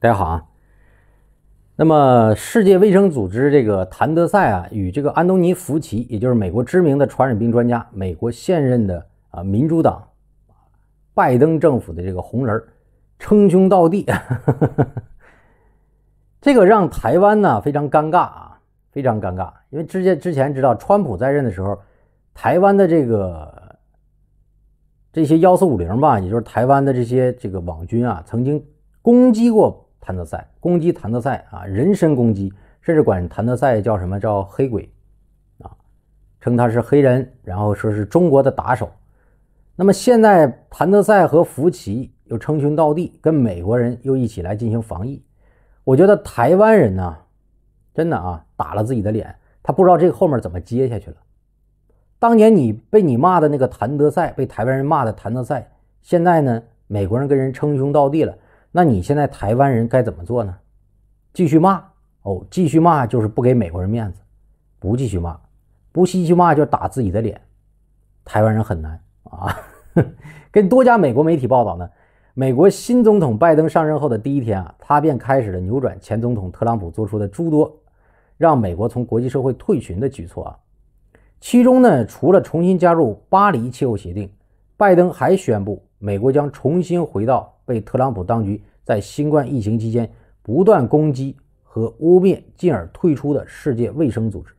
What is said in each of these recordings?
大家好啊。那么，世界卫生组织这个谭德赛啊，与这个安东尼·福奇，也就是美国知名的传染病专家、美国现任的民主党拜登政府的这个红人称兄道弟，这个让台湾呢非常尴尬啊，非常尴尬。因为之前知道川普在任的时候，台湾的这些1450吧，也就是台湾的这个网军啊，曾经攻击过谭德赛，攻击谭德赛啊，人身攻击，甚至管谭德赛叫什么叫黑鬼啊，称他是黑人，然后说是中国的打手。那么现在谭德赛和福奇又称兄道弟，跟美国人又一起来进行防疫。我觉得台湾人呢，真的啊，打了自己的脸，他不知道这个后面怎么接下去了。当年被你骂的那个谭德赛，被台湾人骂的谭德赛，现在呢，美国人跟人称兄道弟了。那你现在台湾人该怎么做呢？继续骂哦，继续骂就是不给美国人面子，不继续骂，不继续骂就打自己的脸。台湾人很难啊，跟多家美国媒体报道呢，美国新总统拜登上任后的第一天啊，他便开始了扭转前总统特朗普做出的诸多让美国从国际社会退群的举措啊。其中呢，除了重新加入巴黎气候协定，拜登还宣布美国将重新回到被特朗普当局在新冠疫情期间不断攻击和污蔑，进而退出的世界卫生组织。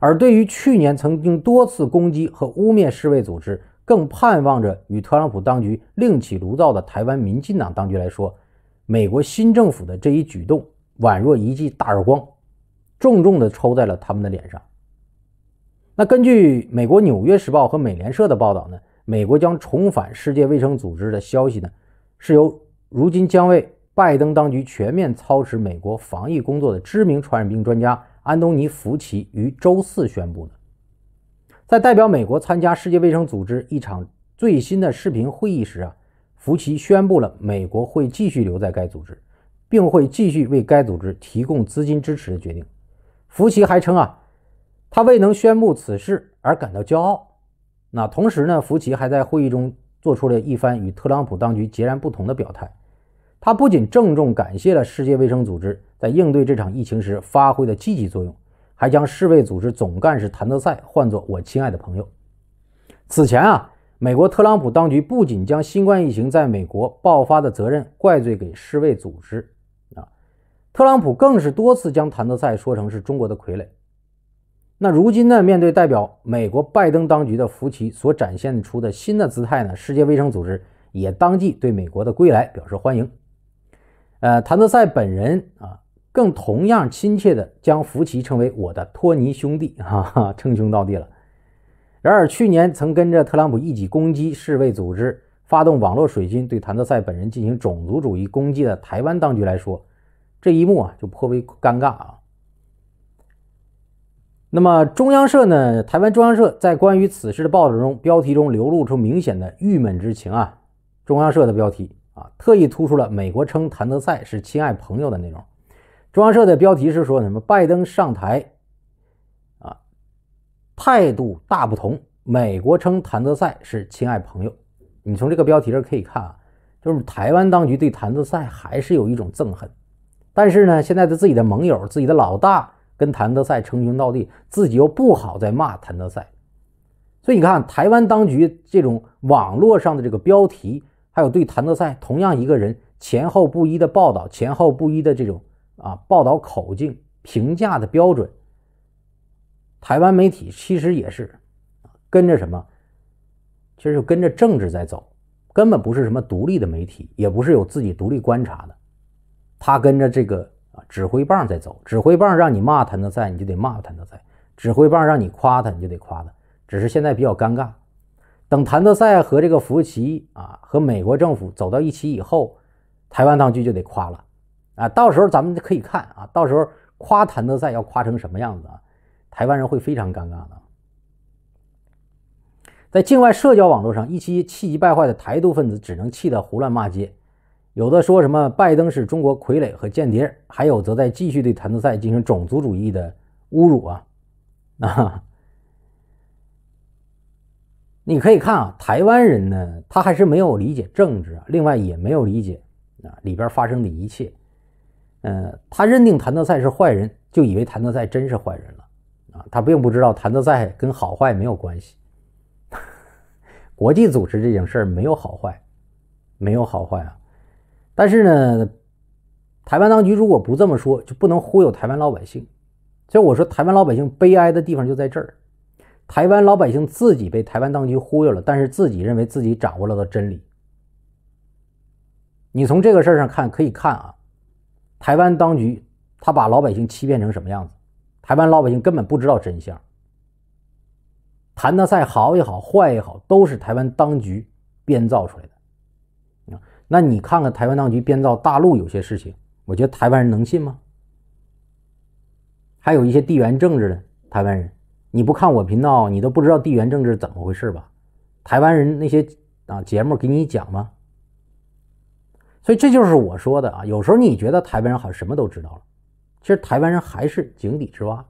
而对于去年曾经多次攻击和污蔑世卫组织，更盼望着与特朗普当局另起炉灶的台湾民进党当局来说，美国新政府的这一举动宛若一记大耳光，重重地抽在了他们的脸上。那根据美国《纽约时报》和美联社的报道呢，美国将重返世界卫生组织的消息呢，是由如今将为拜登当局全面操持美国防疫工作的知名传染病专家安东尼·福奇于周四宣布的。在代表美国参加世界卫生组织一场最新的视频会议时啊，福奇宣布了美国会继续留在该组织，并会继续为该组织提供资金支持的决定。福奇还称啊，他未能宣布此事而感到骄傲。那同时呢，福奇还在会议中做出了一番与特朗普当局截然不同的表态。他不仅郑重感谢了世界卫生组织在应对这场疫情时发挥的积极作用，还将世卫组织总干事谭德赛唤作我亲爱的朋友。此前啊，美国特朗普当局不仅将新冠疫情在美国爆发的责任怪罪给世卫组织啊，特朗普更是多次将谭德赛说成是中国的傀儡。那如今呢，面对代表美国拜登当局的福奇所展现出的新的姿态呢，世界卫生组织也当即对美国的归来表示欢迎。谭德赛本人啊，更同样亲切地将福奇称为我的托尼兄弟，称兄道弟了。然而，去年曾跟着特朗普一起攻击世卫组织，发动网络水军对谭德赛本人进行种族主义攻击的台湾当局来说，这一幕啊就颇为尴尬啊。那么中央社呢，台湾中央社在关于此事的报道中，标题中流露出明显的郁闷之情啊。中央社的标题啊，特意突出了美国称谭德赛是亲爱朋友的内容。中央社的标题是说什么？拜登上台啊，态度大不同，美国称谭德赛是亲爱朋友。你从这个标题这可以看啊，就是台湾当局对谭德赛还是有一种憎恨，但是呢，现在的自己的盟友、自己的老大跟谭德赛称兄道弟，自己又不好再骂谭德赛。所以你看，台湾当局这种网络上的这个标题，还有对谭德赛同样一个人前后不一的报道，前后不一的这种报道口径、评价的标准，台湾媒体其实也是跟着什么，其实就跟着政治在走，根本不是什么独立的媒体，也不是有自己独立观察的，他跟着这个指挥棒在走，指挥棒让你骂谭德赛，你就得骂谭德赛；指挥棒让你夸他，你就得夸他。只是现在比较尴尬，等谭德赛和这个福奇和美国政府走到一起以后，台湾当局就得夸了到时候咱们可以看到时候夸谭德赛要夸成什么样子台湾人会非常尴尬的。在境外社交网络上，一些气急败坏的台独分子只能气得胡乱骂街。有的说什么拜登是中国傀儡和间谍，还有则在继续对谭德赛进行种族主义的侮辱啊！你可以看台湾人呢，他还是没有理解政治，另外也没有理解啊，里边发生的一切。他认定谭德赛是坏人，就以为谭德赛真是坏人了啊，他并不知道谭德赛跟好坏没有关系。国际组织这件事没有好坏，没有好坏啊。但是呢，台湾当局如果不这么说，就不能忽悠台湾老百姓。所以我说，台湾老百姓悲哀的地方就在这儿。台湾老百姓自己被台湾当局忽悠了，但是自己认为自己掌握了的真理。你从这个事儿上看，可以看啊，台湾当局他把老百姓欺骗成什么样子？台湾老百姓根本不知道真相。谭德赛好也好，坏也好，都是台湾当局编造出来的。那你看看台湾当局编造大陆有些事情，我觉得台湾人能信吗？还有一些地缘政治的台湾人，你不看我频道，你都不知道地缘政治怎么回事吧？台湾人那些节目给你讲吗？所以这就是我说的啊，有时候你觉得台湾人好像什么都知道了，其实台湾人还是井底之蛙。